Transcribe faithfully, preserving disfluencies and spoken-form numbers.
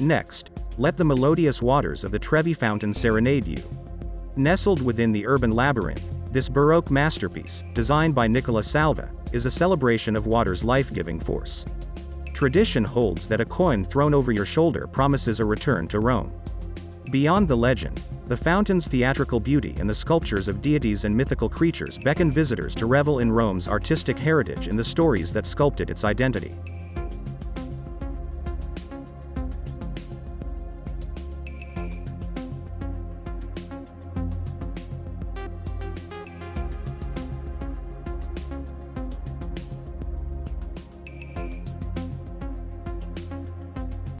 Next, let the melodious waters of the Trevi Fountain serenade you. Nestled within the urban labyrinth, this Baroque masterpiece, designed by Nicola Salvi, is a celebration of water's life-giving force. Tradition holds that a coin thrown over your shoulder promises a return to Rome. Beyond the legend, the fountain's theatrical beauty and the sculptures of deities and mythical creatures beckon visitors to revel in Rome's artistic heritage and the stories that sculpted its identity.